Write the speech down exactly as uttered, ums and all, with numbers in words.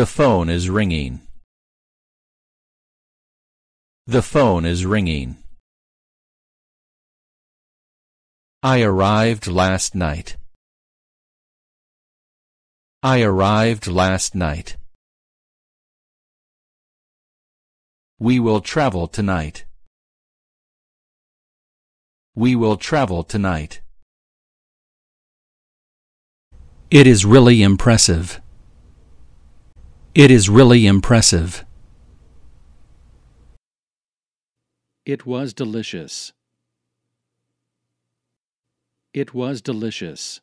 The phone is ringing. The phone is ringing. I arrived last night. I arrived last night. We will travel tonight. We will travel tonight. It is really impressive. It is really impressive. It was delicious. It was delicious.